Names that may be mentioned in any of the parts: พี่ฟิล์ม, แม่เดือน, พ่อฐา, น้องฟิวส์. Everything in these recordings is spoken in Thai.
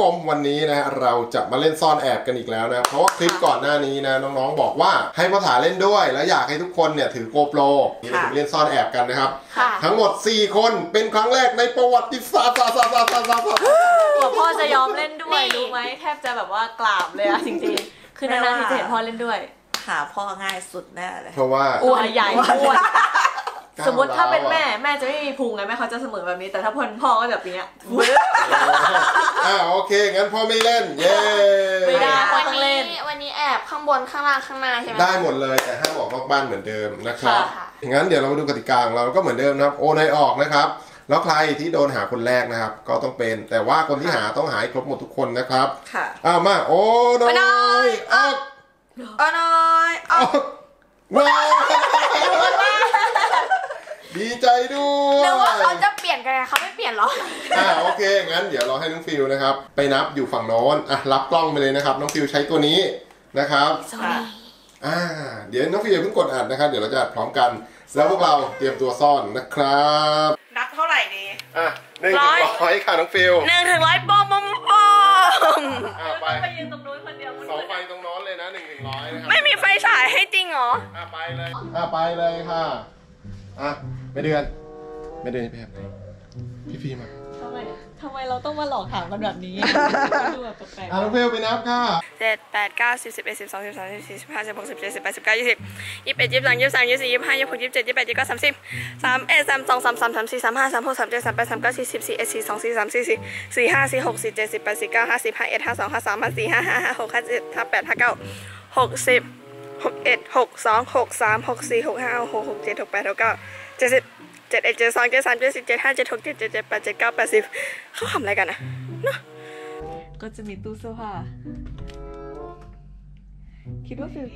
ผมวันนี้นะเราจะมาเล่นซ่อนแอบกันอีกแล้วนะเพราะว่าคลิปก่อนหน้านี้นะน้องๆบอกว่าให้พ่อฐาเล่นด้วยแล้วอยากให้ทุกคนเนี่ยถือโกโปรนี่เราจะเล่นซ่อนแอบกันนะครับทั้งหมด4คนเป็นครั้งแรกในประวัติศาสตร์พ่อจะยอมเล่นด้วยรู้ไหมแทบจะแบบว่ากราบเลยอะจริงๆคือนานๆที่จะเห็นพ่อเล่นด้วยหาพ่อง่ายสุดแน่เลยเพราะว่าอ้วนใหญ่อ้วนสมมติถ้าเป็นแม่แม่จะไม่มีพุงไงแม่เขาจะเสมอแบบนี้แต่ถ้าพ่อก็แบบนี้โอเคงั้นพ่อไม่เล่นเย้ไม่ได้วันนี้แอบข้างบนข้างล่างข้างหน้าใช่ไหมได้หมดเลยแต่ห้ามออกนอกบ้านเหมือนเดิมนะครับงั้นเดี๋ยวเรามาดูกติกาของเราก็เหมือนเดิมนะครับโอนายออกนะครับแล้วใครที่โดนหาคนแรกนะครับก็ต้องเป็นแต่ว่าคนที่หาต้องหาครบหมดทุกคนนะครับค่ะมาโอนายออกโอนายออกดีใจด้วยแต่ว่าเขาจะเปลี่ยนกันเขาไม่เปลี่ยนหรอโอเคงั้นเดี๋ยวเราให้น้องฟิวนะครับไปนับอยู่ฝั่งโน้นรับกล้องไปเลยนะครับน้องฟิวใช้ตัวนี้นะครับเดี๋ยวน้องฟิวเพิ่งกดอัดนะครับเดี๋ยวเราจะอัดพร้อมกันแล้วพวกเราเตรียมตัวซ่อนนะครับนับเท่าไหร่ดี1 ถึง 100ค่ะน้องฟิว1 ถึง 100บอมบอมบอมไปยืนตรงนู้นคนเดียวเสาไฟตรงโน้นเลยนะ1 ถึง 100นะครับไม่มีไฟฉายให้จริงหรอไปเลยค่ะไม่เดือนไปแบบไหนพี่ฟิล์มมาทำไมเราต้องมาหลอกถามกันแบบนี้ดูแบบแปลกๆน้องฟิวไปนับค่ะ7 8 9 10 11 12 13 14 15 16 17 18 19 20 21 22 23 24 25 26 27 28 29 30 31 32 33 34 35 36 37 38 39 40 61 62 63 64 65 66 67 68 69 70 71 72 73 74 75 76 77 78 79 80เขาทำอะไรกันนะก็จะมีตู้เสื้อผ้าคิดว่าฟิว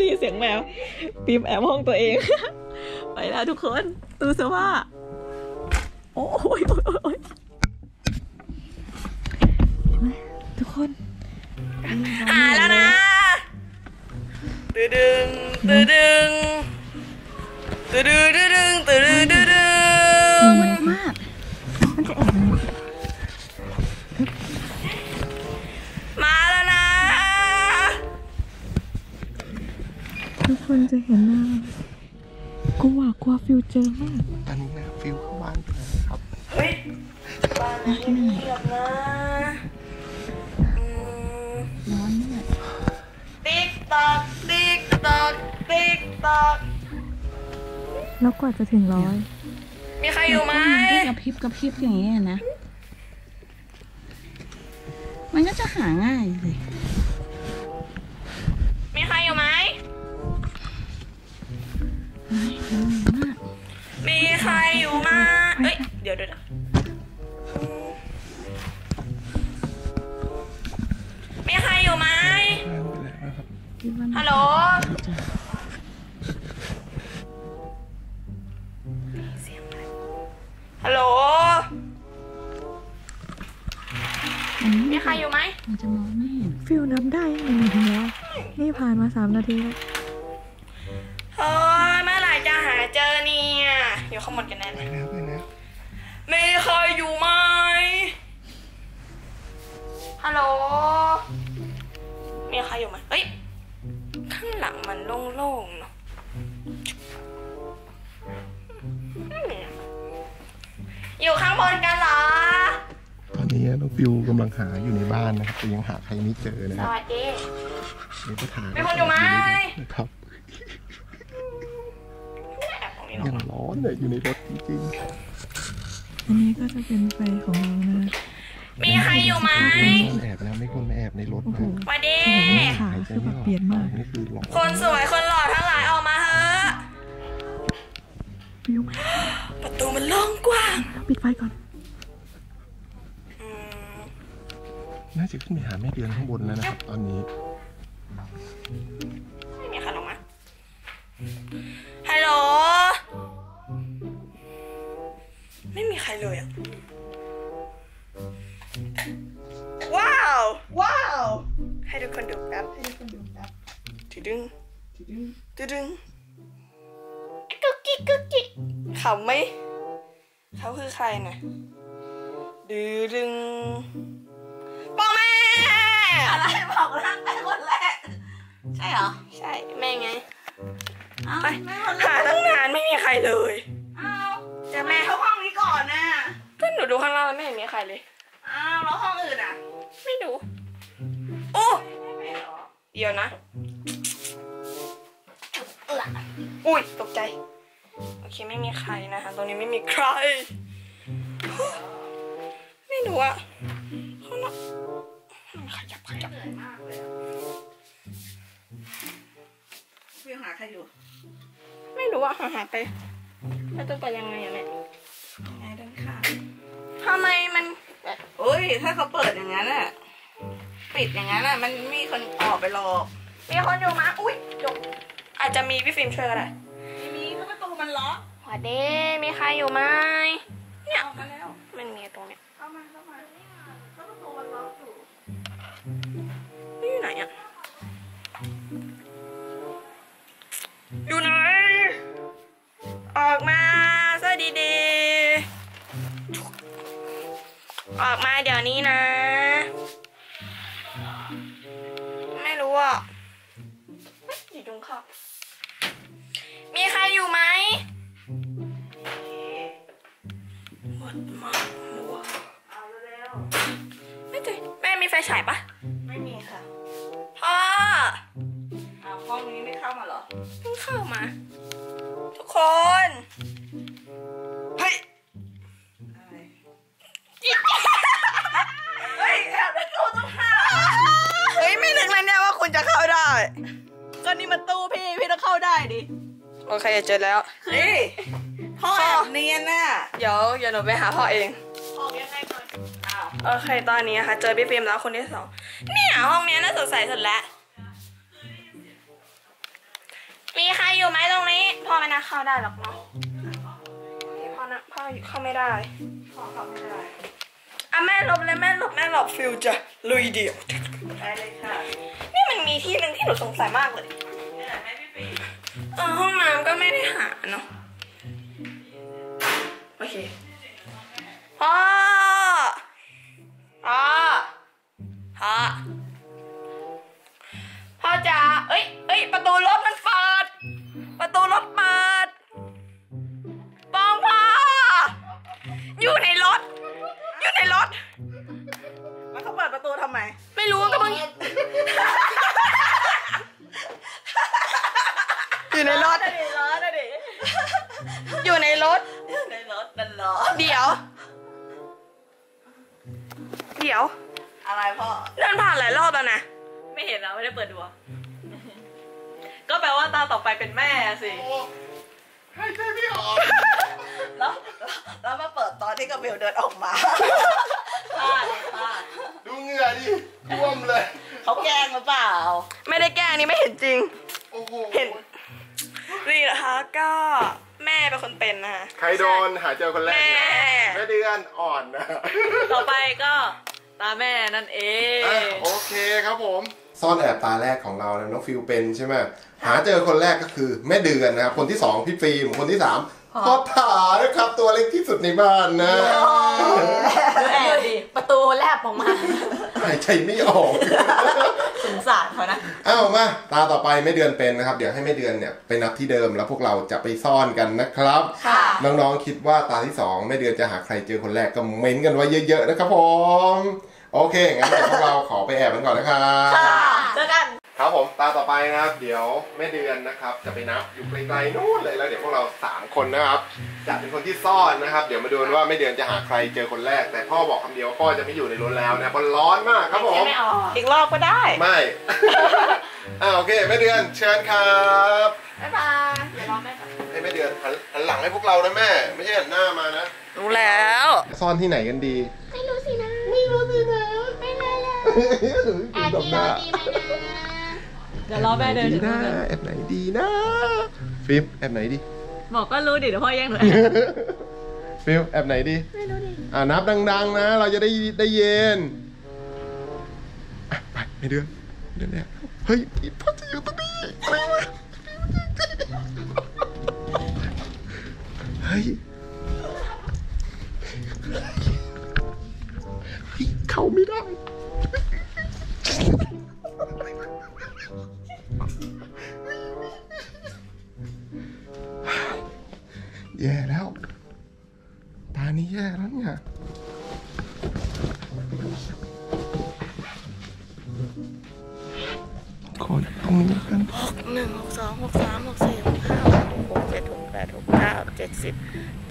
ดีเสียงแมวปีมแอบห้องตัวเองไปแล้วทุกคนตู้เสื้อผ้าโอ้ยทุกคนแล้วนะตึดึงมันมากมันจะแอบมาแล้วนะทุกคนจะเห็นหน้ากูว่ากลัวฟิวเจอมากตอนนี้นะฟิวเข้าบ้านเลยครับเฮ้ยบ้านนี้เงียบนะติ๊กตอกแล้วกว่าจะถึง100มีใครอยู่ไหมกระพริบอย่างนี้นะมันก็จะหาง่ายเลยมีใครอยู่ไหมมีใครอยู่มาเอ้ยเดี๋ยวมีใครอยู่ไหมฮัลโหลฮัลโหลมีใครอยู่ไหมมันจะมองไม่เห็นฟิวนับได้หนึ่งนาทีแล้วนี่ผ่านมา3 นาทีแล้วเฮ้ยเมื่อไหร่จะหาเจอเนี่ยอยู่ข้างบนกันแน่ไปแล้วมีใครอยู่ไหมฮัลโหลมีใครอยู่ไหมเอ้ยข้างหลังมันโล่งๆเนาะอยู่ข้างบนกันเหรอตอนนี้น้องฟิวกำลังหาอยู่ในบ้านนะครับแต่ยังหาใครไม่เจอนะครับสวัสดีนี่ก็ถามมีคนอยู่ไหมครับยังร้อนเลยอยู่ในรถจริงๆอันนี้ก็จะเป็นไฟของเรานะมีใครอยู่ไหมแอบแล้วไม่ควรมาแอบในรถนะสวัสดีขาคือแบบเปลี่ยนมากคนสวยคนหล่อทั้งหลายออกมาเถอะประตูมันโล่งกว้างปิดไฟก่อนน่าจะขึ้นไปหาแม่เดือนข้างบนแล้วนะครับตอนนี้ไม่มีใครลงมาฮัลโหลไม่มีใครเลยอ่ะว้าวให้ทุกคนดูแป๊บดึงกุ๊กกิ๊กขำไหม เขาคือใครนะดื้อดึงบอกแม่อะไรบอกรักเป็นคนแรกใช่เหรอใช่แม่ไงไปหาตั้งนานไม่มีใครเลยอ้าวแต่แม่เข้าห้องนี้ก่อนนะก็หนูดูข้างล่างแล้วไม่เห็นมีใครเลยอ้าวแล้วห้องอื่นอ่ะไม่ดูโอ้เดี๋ยวนะอุ้ยตกใจโอเคไม่มีใครนะคะตรงนี้ไม่มีใครไม่รู้อะเขาเนาะขยับวิ่งหาใครอยู่ไม่รู้ว่าหายไปแล้วจะไปยังไงเนี่ยยังไงด้านข้างทำไมมันโอ้ยถ้าเขาเปิดอย่างนั้นอะปิดอย่างนั้นอะมันมีคนออกไปหรอกมีคนอยู่มาอุ้ยจบอาจจะมีพี่ฟิล์มช่วยก็ได้มีเพราะประตูมันล็อกหัวเด้มีใครอยู่ไหมเนี่ยออกมาแล้วมันมีตรงเนี้ยเข้ามาเนี่ยเพราะประตูมันล็อกอยู่นี่อยู่ไหนอ่ะอยู่ไหนออกมาซะดีๆออกมาเดี๋ยวนี้นะไม่รู้อ่ะอยู่ตรงข้ามมีใครอยู่ไหมหมดมากมัวเอาแล้วไม่เจอแม่มีไฟฉายปะไม่มีค่ะพ่อเอาห้องนี้ไม่เข้ามาเหรอเพิ่งเข้ามาทุกคนเฮ้ยอะไรเฮ้ยแอบได้ตู้ต้องเข้าเฮ้ยไม่นึกเลยเนี่ยว่าคุณจะเข้าได้ก็นี่มันตู้พี่ต้องเข้าได้ดิโอเคเจอแล้วพ่อเนียนน่ะเดี๋ยวหนูไปหาพ่อเองออกยังไงก่อนโอเคตอนนี้นะคะเจอพี่ฟิล์มแล้วคนที่สองเนี่ยห้องนี้น่าสดใสสุดแล้วมีใครอยู่ไหมตรงนี้พ่อไม่น่าเข้าได้หรอกเนาะพ่อเข้าไม่ได้พ่อเข้าไม่ได้อ่ะแม่หลบเลยแม่หลบฟิวจะลุยเดี่ยวได้เลยค่ะนี่มันมีที่หนึ่งที่หนูสงสัยมากเลยห้องน้ำก็ไม่ได้หาเนาะโอเคพ่อจ๋าเอ้ยประตูรถเปิดปองพ่ออยู่ในรถแล้วเขาเปิดประตูทำไมไม่รู้ก็มึงอยู่ในรถนั่นหรอเดี๋ยวอะไรพ่อเดินผ่านหลายรอบแล้วนะไม่เห็นแล้วไม่ได้เปิดดูก็แปลว่าตาต่อไปเป็นแม่สิให้ใจไม่ออกแล้วมาเปิดตอนที่กระเบลเดินออกมาพลาดดูเหงื่อดิท่วมเลยเขาแกล้งหรือเปล่าไม่ได้แกล้งนี่ไม่เห็นจริงเห็นนี่นะคะก็แม่เป็นคนเป็นนะคะใครโดนหาเจอคนแรกแม่เดือนอ่อนนะต่อไปก็ตาแม่นั่นเองโอเคครับผมซ่อนแอบตาแรกของเรานะน้องฟิวเป็นใช่ไหมหาเจอคนแรกก็คือแม่เดือนนะครับคนที่2พี่ฟิล์มคนที่3พ่อฐานะครับตัวเล็กที่สุดในบ้านนะแอบดิประตูแลบออกมาหายใจไม่ออกสงสารเขานะเอ้ามาตาต่อไปแม่เดือนเป็นนะครับเดี๋ยวให้แม่เดือนเนี่ยไปนับที่เดิมแล้วพวกเราจะไปซ่อนกันนะครับน้องๆคิดว่าตาที่2แม่เดือนจะหาใครเจอคนแรกก็เม้นกันไว้เยอะๆนะครับผมโอเคงั้นเดี๋ยวพวกเราขอไปแอบกันก่อนนะครับเจอกันครับผมตาต่อไปนะครับเดี๋ยวแม่เดือนนะครับจะไปนับอยู่ไกลๆนู้นเลยแล้วเดี๋ยวพวกเรา3คนนะครับจะเป็นคนที่ซ่อนนะครับเดี๋ยวมาดูว่าแม่เดือนจะหาใครเจอคนแรกแต่พ่อบอกคำเดียวพ่อจะไม่อยู่ในรถแล้วนะเพราะร้อนมากครับผมอีกรอบก็ได้ไม่โอเคแม่เดือนเชิญครับบ๊ายบายเดี๋ยวรอแม่ก่อนให้แม่เดือนหันหลังให้พวกเรานะแม่ไม่ใช่หันหน้ามานะรู้แล้วซ่อนที่ไหนกันดีไม่รู้สินะไม่เลยแอบดีนะเดี๋ยวรอแม่เดินถึงนู่นแอบไหนดีนะฟิล์มแอบไหนดีบอกก็รู้ดิเดี๋ยวพ่อแย่งเลยฟิล์มแอบไหนดีไม่รู้ดินับดังๆนะเราจะได้เย็นไปไม่เดือนเนี่ยเฮ้ยพ่อจะอยู่ตรงนี้เฮ้ย แย่แล้วตานี้แย่แล้วเนี่ยขอตรงนี้กัน61 62 63 64 65 66 67 68 69 70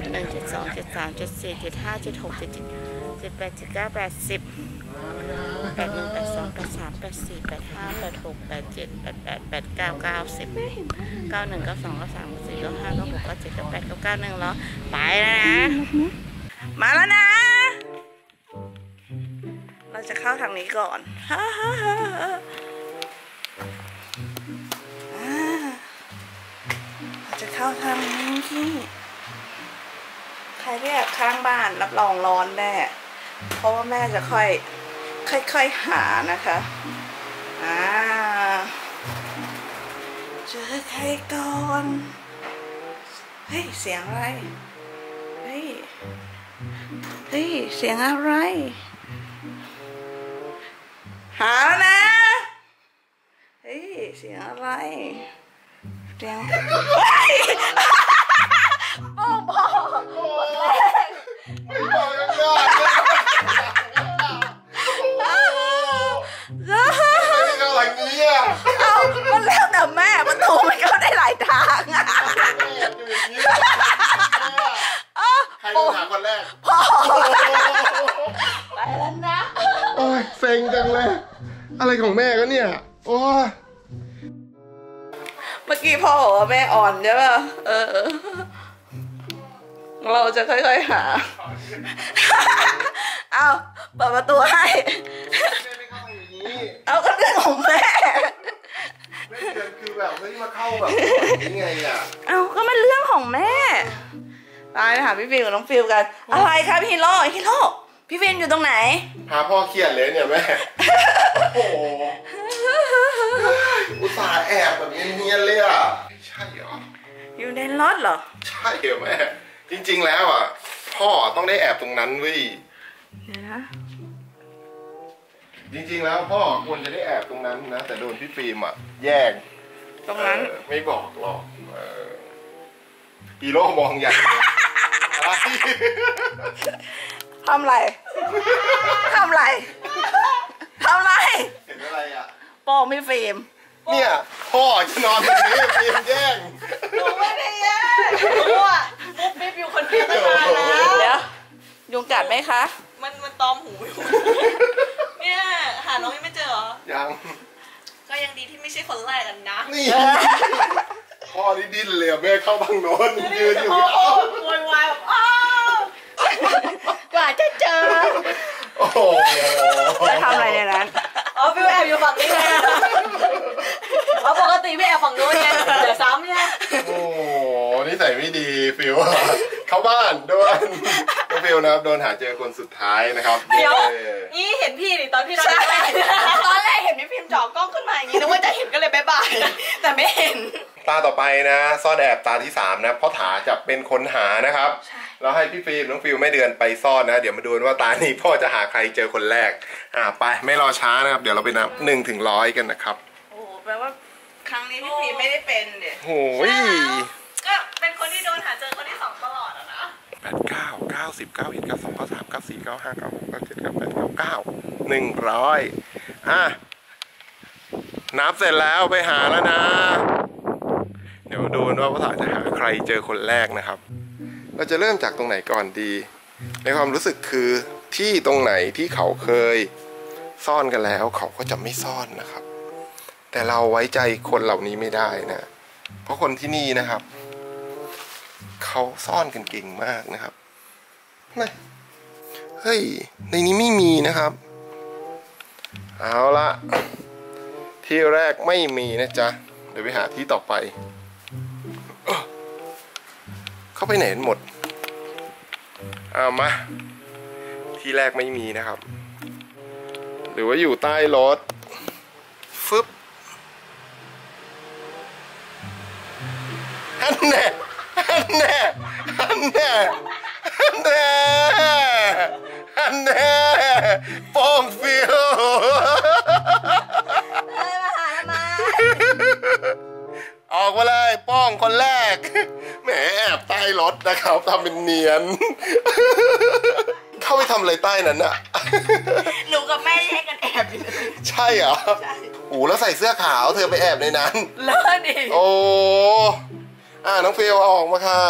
71 72 73 74 75 76 77 78 79 80 81 82 83 84 85 86 87 88 89 90 91 92 93 94 95 96 97 98 99 100ไปแล้วนะมาแล้วนะเราจะเข้าทางนี้ก่อนจะเข้าทางนี้ที่ใครเรียกข้างบ้านรับรองร้อนแม่เพราะว่าแม่จะค่อยหานะคะเจอใครก่อนเฮ้ยเสียงอะไรเฮ้ยเสียงอะไรหาแล้วนะเฮ้ยเสียงอะไรเดี๋ยวมันแล้วแต่แม่ประตูมันเข้าได้หลายทางอ่ะใครถามคนแรกพ่อไปแล้วนะโอ้ยเซ็งจังเลยอะไรของแม่ก็เนี่ยโอ้เมื่อกี้พ่อบอกว่าแม่อ่อนใช่ป่ะเราจะค่อยๆหาเอาเปิดประตูให้เอาก็เรื่องของแม่คือแบบไม่มาเข้าแบบยังไงอ่ะเอาก็มันเรื่องของแม่ไปหาพี่ฟิวกับน้องฟิวกันอะไรครับพี่ฮีโร่พี่ฟิวอยู่ตรงไหนหาพ่อเครียดเลยเนี่ยแม่โอ้โหอุตส่าห์แอบแบบเนียนๆเลยอ่ะใช่เหรออยู่ในรถเหรอใช่เหรอแม่จริงๆแล้วอ่ะพ่อต้องได้แอบตรงนั้นเว้ยนะจริงๆแล้วพ่อควรจะได้แอบตรงนั้นนะแต่โดนพี่ฟิล์มอ่ะแย่งตรงนั้นไม่บอกหรอกอีโร่มองใหญ่ทำไรเห็นอะไรอ่ะพ่อไม่ฟิล์มเนี่ยพ่อจะนอนตรงนี้ฟิล์มแย่งหนูไม่ได้แย่งหนูอ่ะปุ๊บปิ๊บอยู่คนเดียวตั้งนานแล้วเดี๋ยวยุงกัดไหมคะมันตอมหูอยู่เนี่ยหาน้องยังไม่เจอเหรอยังก็ยังดีที่ไม่ใช่คนแรกกันนะนี่พ่อนี่ดิ้นเลยแม่เข้าบังโน้นยืนอยู่โอ้โวยวายอ้ากว่าจะเจอโอ้โหจะทำอะไรในนั้นอ๋อพี่แอบอยู่ฝั่งนี้ไงอ๋อปกติพี่แอบฝั่งโน้นไงเดี๋ยวซ้ำไงโอ้นี่ใส่ไม่ดีฟิวเข้าบ้านโดนฟิวนะครับโดนหาเจอคนสุดท้ายนะครับเดี๋ยวนี่เห็นพี่ดิตอนพี่ตอนแรกเห็นพี่พิมพ์จ่อกล้องขึ้นมาอย่างนี้นึกว่าจะเห็นก็เลยบ๊ายบายแต่ไม่เห็นตาต่อไปนะซ่อนแอบตาที่3นะพ่อฐาจะเป็นคนหานะครับแล้วให้พี่ฟิล์มน้องฟิวแม่เดือนไปซ่อนนะเดี๋ยวมาดูว่าตานี้พ่อจะหาใครเจอคนแรกไปไม่รอช้านะครับเดี๋ยวเราไปนับ1 ถึง 100กันนะครับโอ้แปลว่าครั้งนี้พี่ฟิล์มไม่ได้เป็นเด็กโอ้ยก็เป็นคนที่โดนหาเจอคนที่2ตลอดอะนะ8 9 9 10 9 11 9 12 9 3 9 4 9 5 9 6 9 7 9 8 9 9 100นับเสร็จแล้วไปหาแล้วนะเดี๋ยวดูว่าพ่อฐาจะหาใครเจอคนแรกนะครับเราจะเริ่มจากตรงไหนก่อนดีในความรู้สึกคือที่ตรงไหนที่เขาเคยซ่อนกันแล้วเขาก็จะไม่ซ่อนนะครับแต่เราไว้ใจคนเหล่านี้ไม่ได้นะเพราะคนที่นี่นะครับเขาซ่อนกันเก่งมากนะครับนี่เฮ้ยในนี้ไม่มีนะครับเอาละที่แรกไม่มีนะจ๊ะเดี๋ยวไปหาที่ต่อไปเข้าไปไหนหมดเอามาที่แรกไม่มีนะครับหรือว่าอยู่ใต้รถฟึบอันแน่ป้องฟิวอะไรมาหาทำไม ออกมาเลยป้องคนแรกแหมแอบใต้รถนะครับทำเป็นเนียนเข้าไปทำอะไรใต้นั้นน่ะหนูกับแม่แยกกันแอบอยู่ใช่เหรอใช่โอ้แล้วใส่เสื้อขาวเธอไปแอบในนั้นเลิศดิโอ้น้องฟิวเอาออกมาค่ะ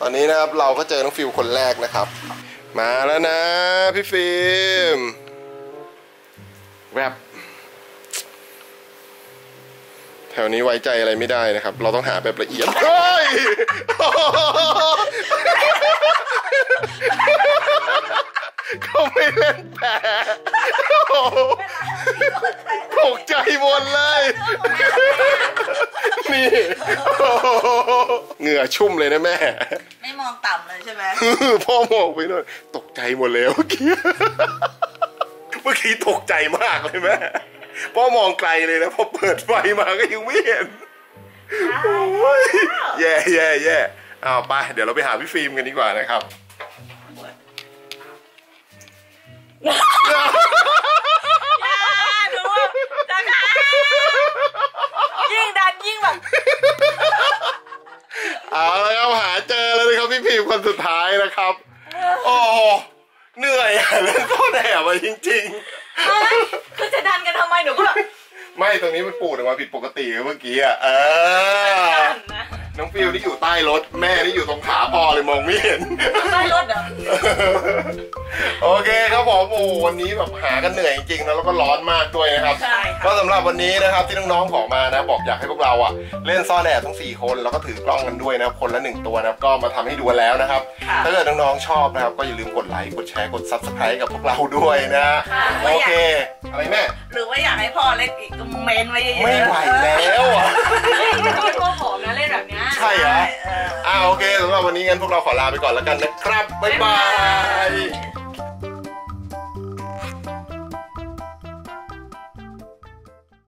ตอนนี้นะครับเราก็เจอน้องฟิวคนแรกนะครับมาแล้วนะพี่ฟิวแรปแถวนี้ไว้ใจอะไรไม่ได้นะครับเราต้องหาแบบละเอียดเฮ้ยเขาไม่เล่นแผลตกใจหมดเลยนี่เหงื่อชุ่มเลยนะแม่ไม่มองต่ำเลยใช่ไหมพ่อมองไปหน่อยตกใจหมดเลยเมื่อกี้ตกใจมากเลยแม่พ่อมองไกลเลยนะพอเปิดไฟมาก็ยังไม่เห็นแย่แย่แย่เอาไปเดี๋ยวเราไปหาพี่ฟิล์มกันดีกว่านะครับยิ่งดันยิ่งแบบเอาแล้วครับหาเจอแล้วนะครับพี่ฟิล์มคนสุดท้ายนะครับโอ้เหนื่อยเล่นซ่อนแอบมาจริงๆคือจะดันกันทำไมหนูก็แบบไม่ตรงนี้มันปูดออกมาผิดปกติเมื่อกี้อ่ะน้องฟิวนี่อยู่ใต้รถแม่นี่อยู่ตรงขาพ่อเลยมองไม่เห็นใต้รถเหรอโอเคครับผมโอ้วันนี้แบบหากันเหนื่อยจริงๆนะแล้วก็ร้อนมากด้วยนะครับใช่ก็สำหรับวันนี้นะครับที่น้องๆขอมานะบอกอยากให้พวกเราอ่ะเล่นซ่อนแอบทั้ง4คนแล้วก็ถือกล้องกันด้วยนะคนละ1ตัวนะครับก็มาทำให้ดูแล้วนะครับถ้าเกิดน้องๆชอบนะครับก็อย่าลืมกดไลค์กดแชร์กด Subscribe กับพวกเราด้วยนะโอเคอะไรแม่หรือว่าอยากให้พ่อเล่นอีกก็เมนไว้เยอะๆไม่ไหวแล้วอ่ะพ่อผอมนะเล่นแบบนี้ใช่เหรอโอเคสำหรับวันนี้งั้นพวกเราขอลาไปก่อนแล้วกันนะครับบ๊ายบาย